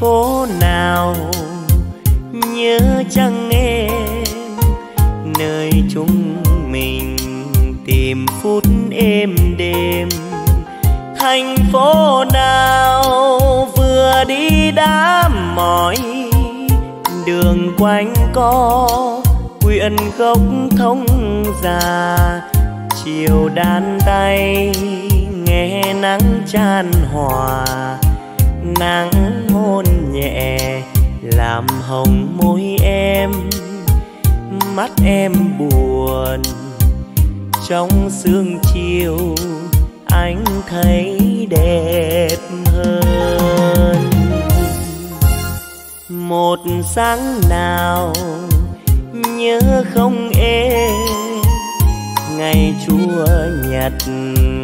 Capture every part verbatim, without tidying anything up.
phố nào nhớ chăng em, nơi chúng mình tìm phút êm đềm. Thành phố nào vừa đi đã mỏi, đường quanh co quyện gốc thông già. Chiều đan tay nghe nắng chan hòa, nắng hôn nhẹ làm hồng môi em. Mắt em buồn trong sương chiều, anh thấy đẹp hơn. Một sáng nào nhớ không em, ngày Chúa Nhật,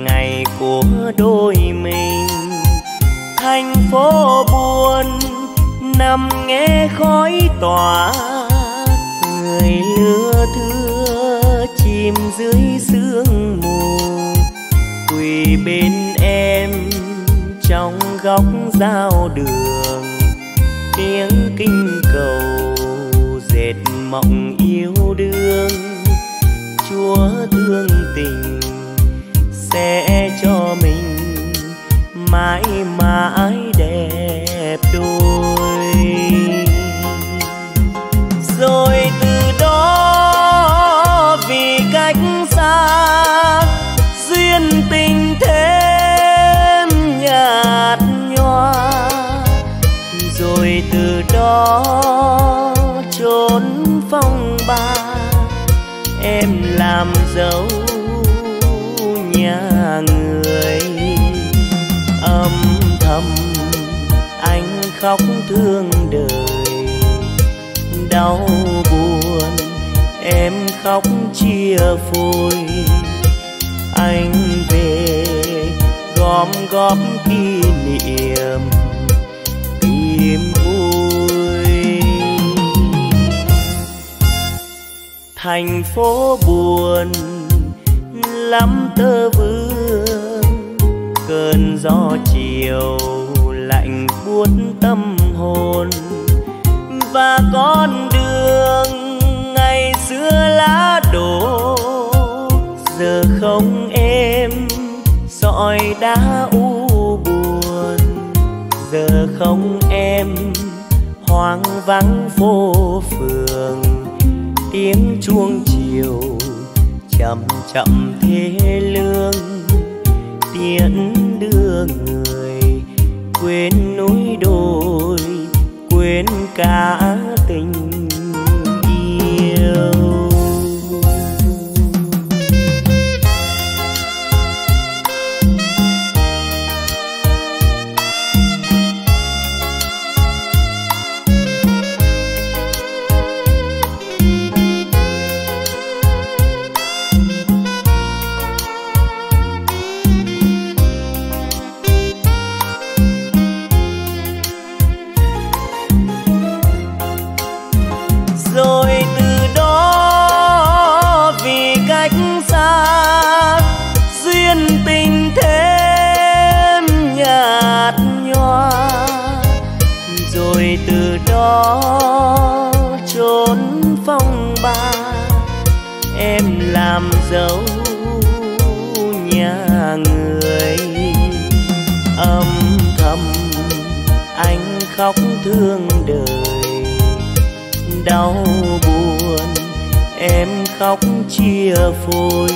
ngày của đôi mình. Thành phố buồn nằm nghe khói tỏa, người lưa thưa chìm dưới sương mù. Quỳ bên em trong góc giao đường, tiếng kinh cầu dệt mộng yêu đương. Chúa thương tình sẽ cho mình mãi mãi đẹp đôi. Rồi từ đó vì cách xa, duyên tình thêm nhạt nhòa. Rồi từ đó trốn phong ba, em làm dấu nhà người. Âm thầm anh khóc thương đời, đau buồn em khóc chia phôi. Anh về gom góp kỷ niệm tìm vui. Thành phố buồn lắm tơ vương, cơn gió chiều lạnh buốt tâm hồn. Và con đường ngày xưa lá đổ, giờ không em dõi đã u buồn. Giờ không em hoang vắng phố phường, tiếng chuông chiều chậm chậm thế lương. Tiễn đưa người quên núi đồi, quên cả tình yêu. Trốn phong ba, em làm dấu nhà người. Âm thầm anh khóc thương đời, đau buồn em khóc chia phôi.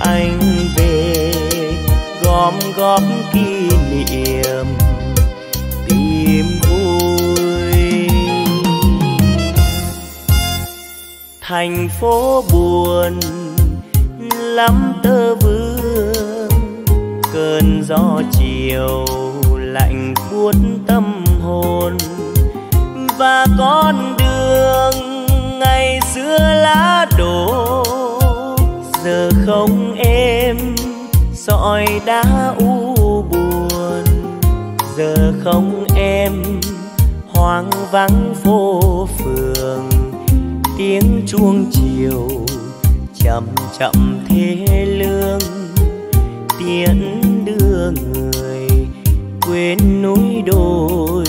Anh về gom góp kỷ niệm tìm vui. Thành phố buồn lắm tơ vương, cơn gió chiều lạnh buốt tâm hồn. Và con đường ngày xưa lá đổ, giờ không em dõi đã u buồn. Giờ không em hoang vắng phố phường, tiếng chuông chiều chậm chậm thế lương. Tiễn đưa người quên núi đồi,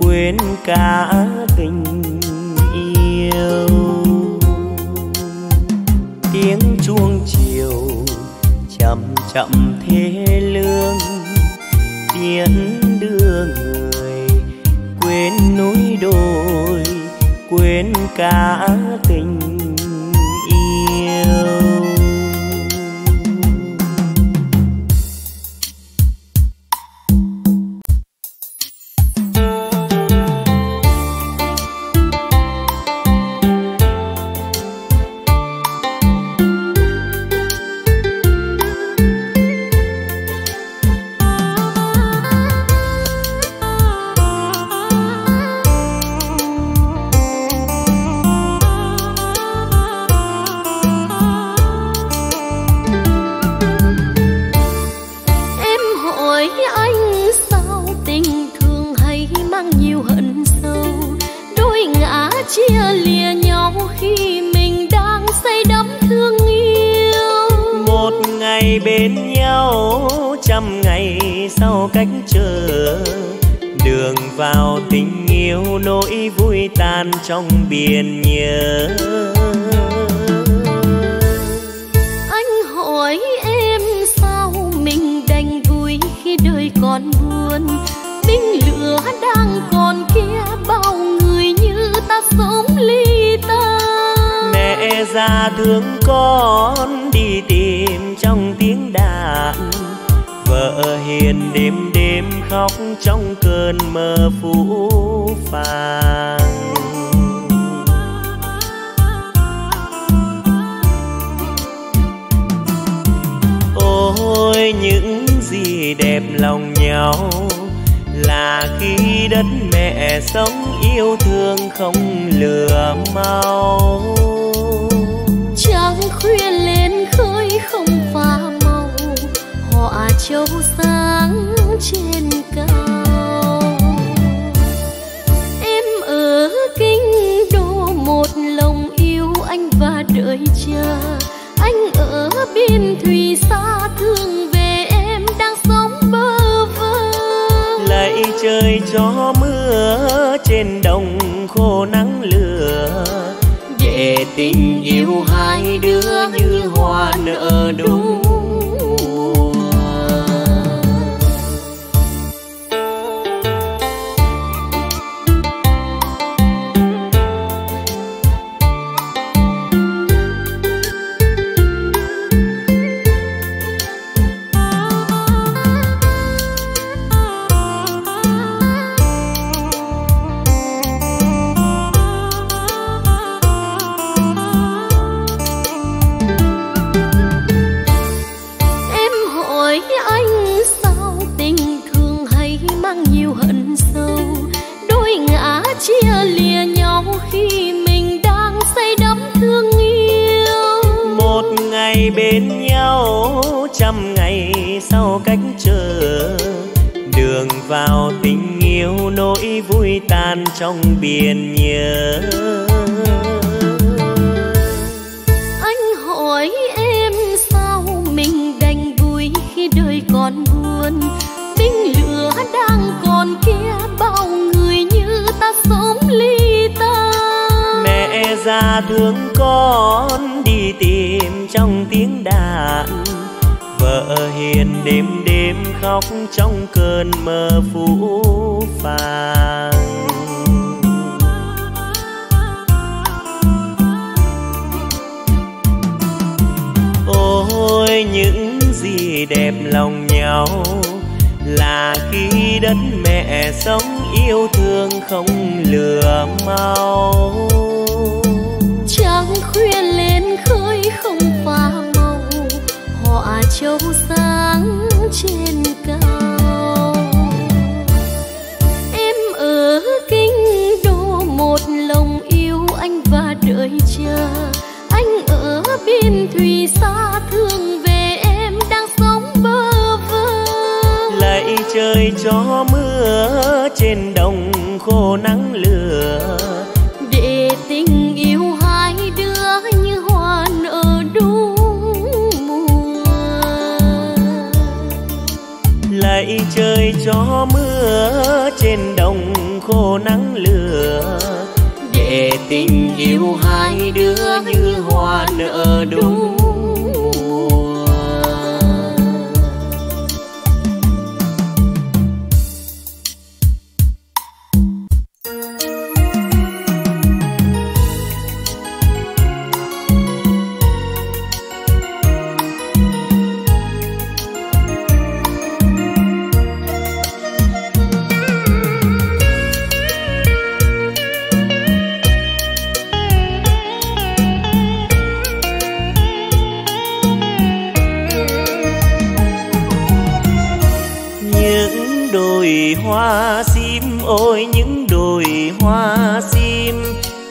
quên cả tình yêu. Tiếng chuông chiều chậm chậm thế lương, tiễn đưa người quên núi đồi, quên cả tình yêu. Trong biển nhớ anh hỏi em sao mình đành vui khi đời còn buồn. Binh lửa đang còn kia bao người như ta sống ly ta. Mẹ già thương con đi tìm trong tiếng đàn, vợ hiền đêm đêm khóc trong cơn mơ phũ phàng. Ôi những gì đẹp lòng nhau là khi đất mẹ sống yêu thương không lừa mau. Trăng khuya lên khơi không pha màu, họ châu sáng trên cao. Em ở Kinh Đô một lòng yêu anh và đợi chờ. Anh ở biên thùy xa thương về em đang sống bơ vơ. Lạy trời cho mưa trên đồng khô nắng lửa, để tình yêu hai đứa như hoa nở đúng. Bên nhau trăm ngày sau cách chờ, đường vào tình yêu nỗi vui tan trong biển nhớ. Anh hỏi em sao mình đành vui khi đời còn buồn. Binh lửa đang còn kia bao người như ta sống ly ta. Mẹ già thương con đi tìm trong tiếng đàn, vợ hiền đêm đêm khóc trong cơn mơ phũ phàng. Ôi những gì đẹp lòng nhau là khi đất mẹ sống yêu thương không lừa mau. Trăng khuya lên khơi không pha màu, họ châu sáng trên cao. Em ở Kinh Đô một lòng yêu anh và đợi chờ. Anh ở biên thùy xa thương về em đang sống bơ vơ. Lạy trời cho mưa trên đồng khô nắng lửa, để tình yêu hai đứa như hoa nở đúng mùa. Lạy trời cho mưa ánh lửa để tình yêu hai đứa như hoa nở đúng mùa. Hoa sim ôi những đồi hoa sim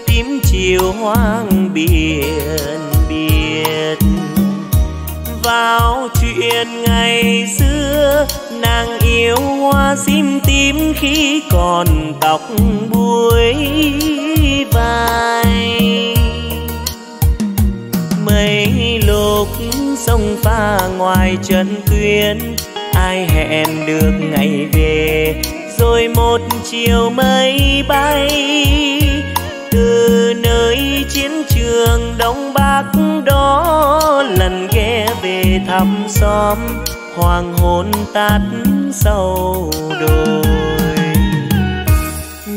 tím chiều hoang biển biệt. Vào chuyện ngày xưa nàng yêu hoa sim tím khi còn tóc buối vai. Mấy lúc sông pha ngoài trần tuyến ai hẹn được ngày về, rồi một chiều mây bay từ nơi chiến trường Đông Bắc đó lần ghé về thăm xóm hoàng hôn tắt sâu đồi.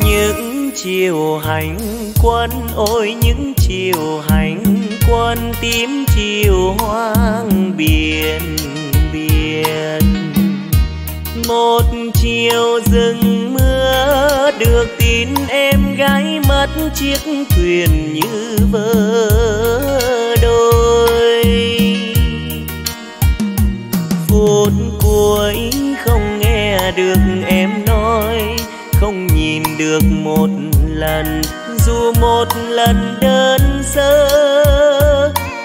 Những chiều hành quân ôi những chiều hành quân tím chiều hoang biển biển. Một chiều rừng mưa được tin em gái mất chiếc thuyền như vỡ đôi. Phút cuối không nghe được em nói, không nhìn được một lần dù một lần đơn sơ,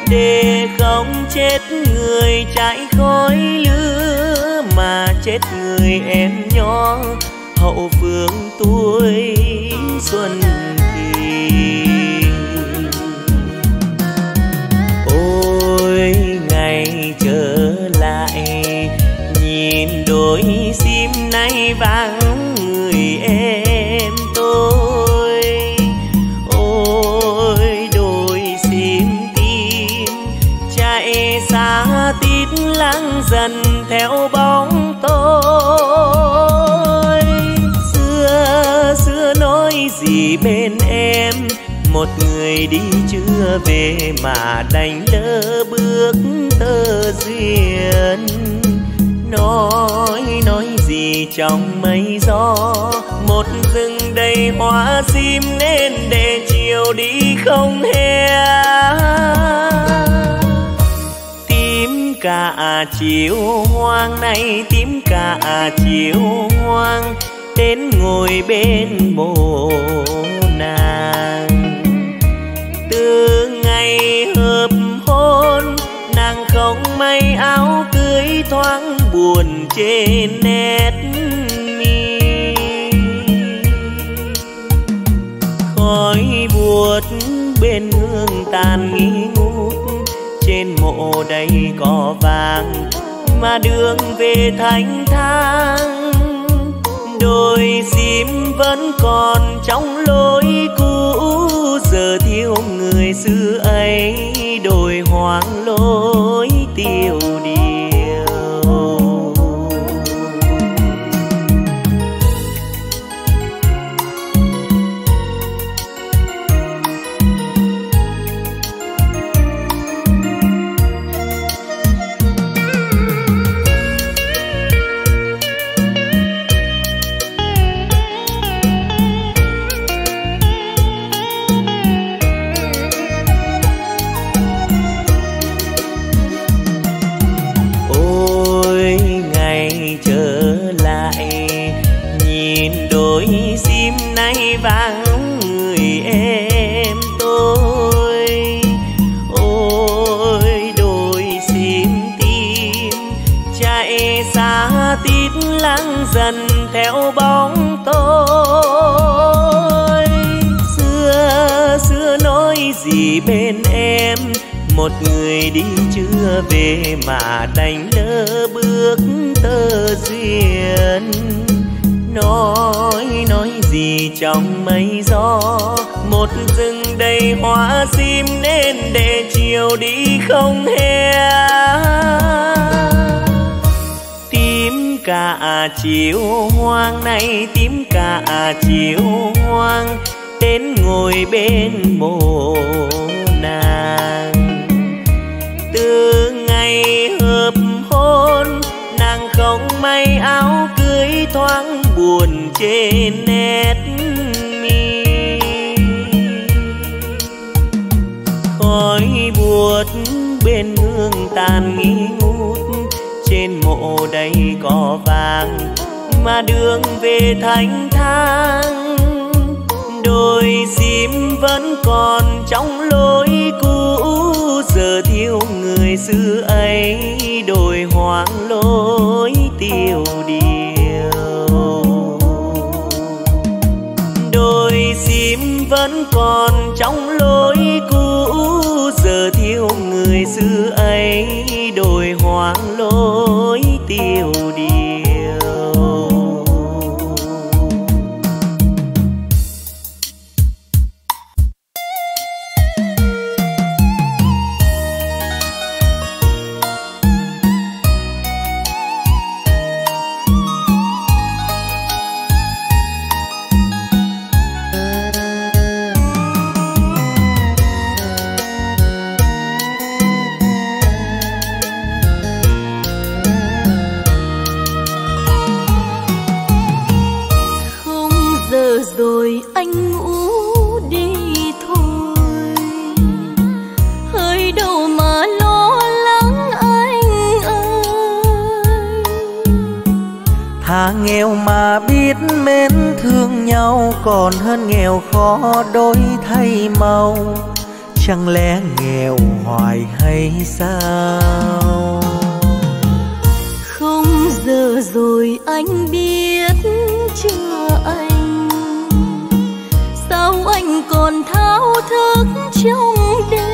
để không chết người trái khói lửa mà chết người em nhỏ hậu phương tuổi xuân thì. Ôi ngày trở lại nhìn đôi sim nay vàng người em tôi. Ôi đôi sim tim chạy xa tít lắng dần theo bóng tôi. Xưa xưa nói gì bên em, một người đi chưa về mà đành lỡ bước tơ duyên. Nói nói gì trong mây gió, một rừng đầy hoa sim nên để chiều đi không hè. Cả chiều hoang nay tím cả chiều hoang đến ngồi bên mồ nàng. Từ ngày hợp hôn nàng không may áo cưới thoáng buồn trên nét mi. Khói buốt bên hương tàn nghi ngút, trên mộ đầy cỏ vàng mà đường về thanh thang. Đôi sim vẫn còn trong lối cũ, giờ thiếu người xưa ấy đồi hoang lối tiêu điều. Vắng người em tôi. Ôi đôi sim tim chạy xa tít lắng dần theo bóng tôi. Xưa xưa nói gì bên em, một người đi chưa về mà đành lỡ bước tơ duyên. nói nói gì trong mây gió. Một rừng đầy hoa sim nên để chiều đi không hè. Tím cả chiều hoang này, tím cả chiều hoang, đến ngồi bên mồ nàng. Từ ngày hợp hôn nàng không may áo cưới, thoáng buồn trên nét mi. Khói buốt bên hương tàn nghi ngút, trên mộ đầy cỏ vàng mà đường về thanh thang. Đôi sim vẫn còn trong lối cũ, giờ thiếu người xưa ấy đồi hoang lối tiêu điều. Đôi sim vẫn còn trong lối cũ, giờ thiếu người xưa ấy đồi hoang lối tiêu điều. Nghèo mà biết mến thương nhau còn hơn nghèo khó đổi thay màu. Chẳng lẽ nghèo hoài hay sao? Không giờ rồi anh biết chưa anh, sao anh còn thao thức trong đêm.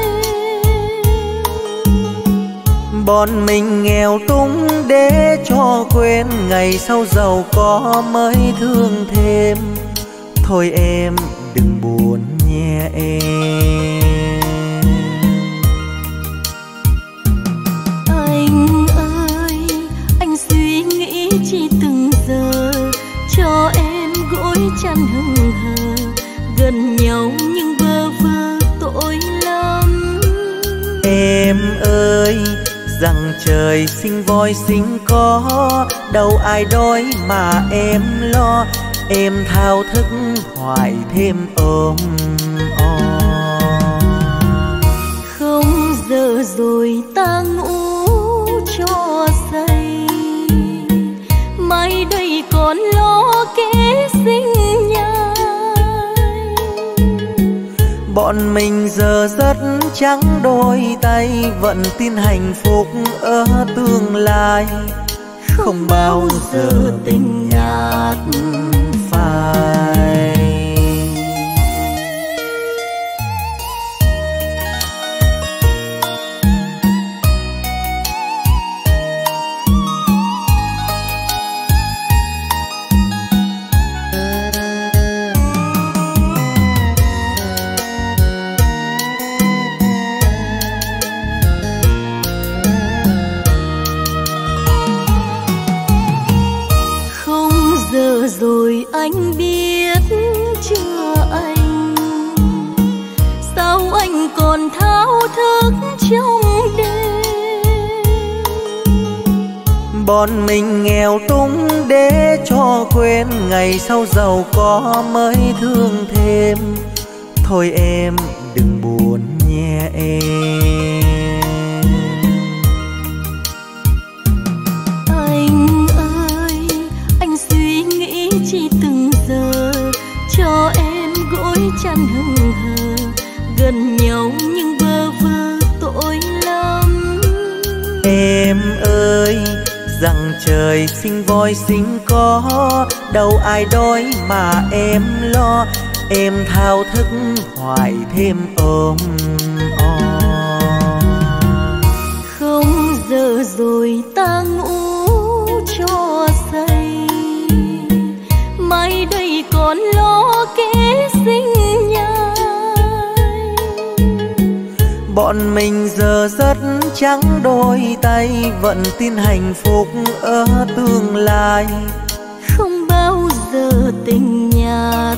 Bọn mình nghèo túng để cho quên, ngày sau giàu có mới thương thêm. Thôi em đừng buồn nhé em. Anh ơi, anh suy nghĩ chỉ từng giờ, cho em gối chăn hừng hờ, gần nhau nhưng bơ vơ tội lắm. Em ơi, rằng trời sinh voi sinh có, đâu ai đói mà em lo. Em thao thức hoài thêm ôm o. Không giờ rồi ta ngủ cho say, mai đây còn lo kế sinh nhai. Bọn mình giờ rất trắng đôi tay, vẫn tin hạnh phúc ở tương lai. Không, không bao giờ tình nhạt phai. Rồi anh biết chưa anh, sao anh còn thao thức trong đêm. Bọn mình nghèo túng để cho quên, ngày sau giàu có mới thương thêm. Thôi em đừng buồn nhé em. Cho em gối chăn hừng hờ, gần nhau nhưng bơ vơ tội lắm. Em ơi, rằng trời sinh voi sinh có, đâu ai đói mà em lo. Em thao thức hoài thêm ôm o. Không giờ rồi ta ngủ cho say, Bọn mình giờ rất trắng đôi tay, vẫn tin hạnh phúc ở tương lai. Không bao giờ tình nhạt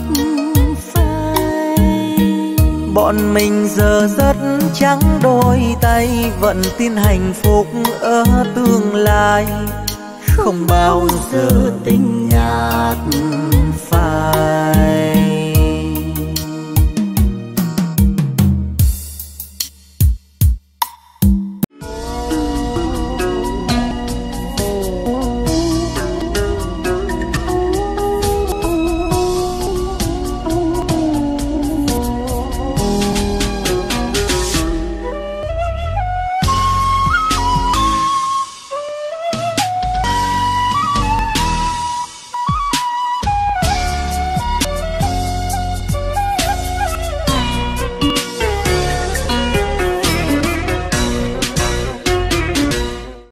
phai. Bọn mình giờ rất trắng đôi tay, vẫn tin hạnh phúc ở tương lai. Không bao giờ tình nhạt phai.